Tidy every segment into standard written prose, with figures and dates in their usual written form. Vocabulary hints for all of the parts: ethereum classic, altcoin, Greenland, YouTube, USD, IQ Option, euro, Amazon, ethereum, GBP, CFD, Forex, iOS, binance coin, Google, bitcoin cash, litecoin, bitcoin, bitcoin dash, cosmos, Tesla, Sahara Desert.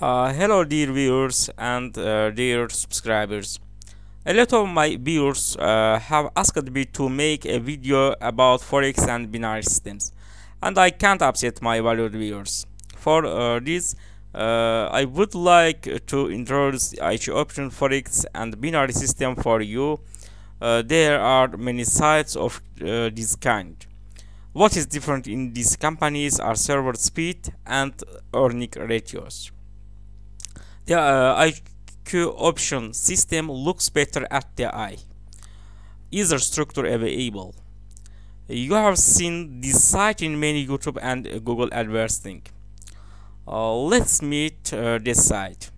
Hello dear viewers and dear subscribers. A lot of my viewers have asked me to make a video about forex and binary systems, and I can't upset my valued viewers. For this I would like to introduce IQ Option forex and binary system for you. There are many sites of this kind. What is different in these companies are server speed and earning ratios. The IQ Option system looks better at the eye. User structure available. You have seen this site in many YouTube and Google advertising. Let's meet this site.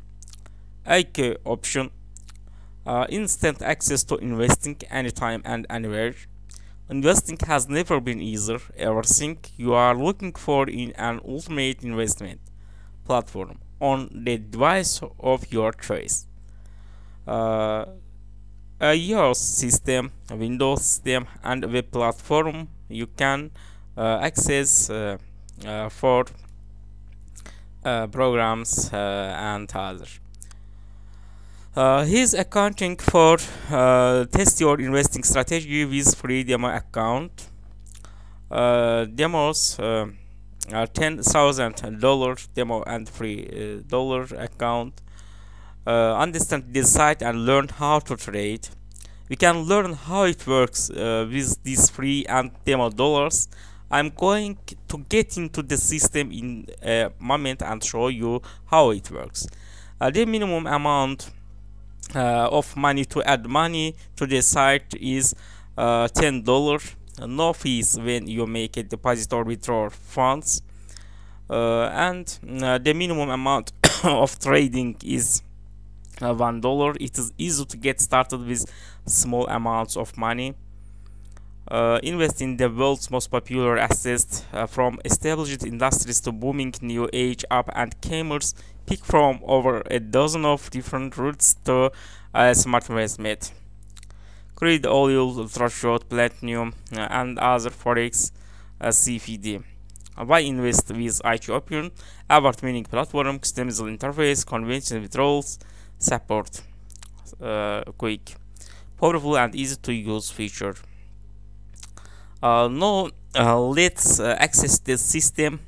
IQ Option. Instant access to investing anytime and anywhere. Investing has never been easier. Everything you are looking for in an ultimate investment platform on the device of your choice. A iOS system, Windows system, and web platform you can access for programs and others. He's accounting for test your investing strategy with free demo account. Demos $10,000 demo and free dollar account. Understand this site and learn how to trade. We can learn how it works with these free and demo dollars. I'm going to get into the system in a moment and show you how it works. The minimum amount of money to add money to the site is $10. No fees when you make a deposit or withdraw funds, and the minimum amount of trading is $1. It is easy to get started with small amounts of money. Invest in the world's most popular assets, from established industries to booming new age up and comers. Pick from over a dozen of different routes to smart investment. Crude oil, ultra short, platinum, and other forex CFD. Why invest with IQ Option? Award-winning platform, customizable interface, convenient withdrawals, support, quick, powerful, and easy to use feature. Now let's access the system.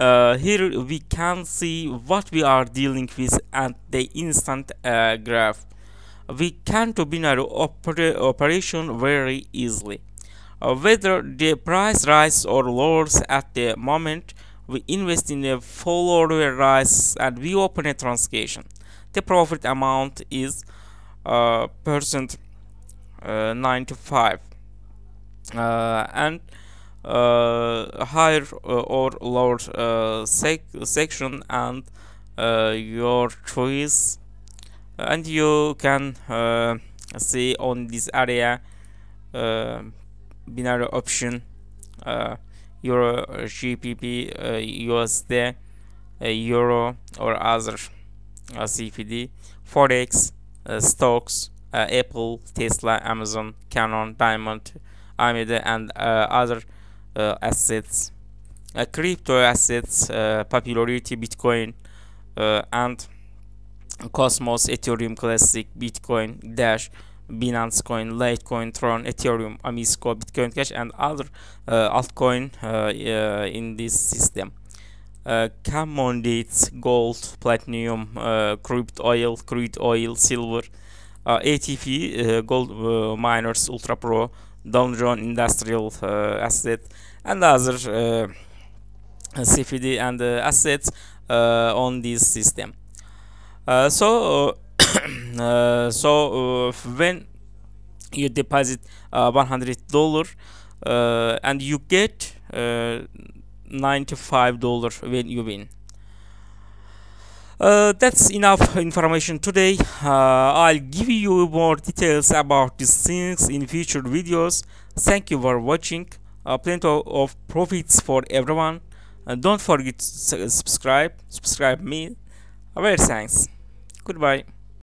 Here we can see what we are dealing with and the instant graph. We can do binary operation very easily. Whether the price rises or lowers at the moment, we invest in a fall or a rise and we open a transaction. The profit amount is %95 and higher or lower section and your choice, and you can see on this area binary option, euro, GBP, USD, euro or other CFD, forex, stocks, Apple, Tesla, Amazon, Canon, Diamond, Amida, and other assets, crypto assets, popularity, bitcoin, and cosmos, ethereum classic, bitcoin dash, binance coin, litecoin, tron, ethereum, amisco, bitcoin cash, and other altcoin in this system. Commodities, gold, platinum, crude oil, silver, ATP, gold miners, ultra pro, Donjon, industrial asset, and other CFD and assets on this system. So when you deposit $100 and you get $95 when you win. That's enough information today. I'll give you more details about these things in future videos. Thank you for watching. Plenty of profits for everyone. Don't forget to subscribe me. Well, thanks. Goodbye.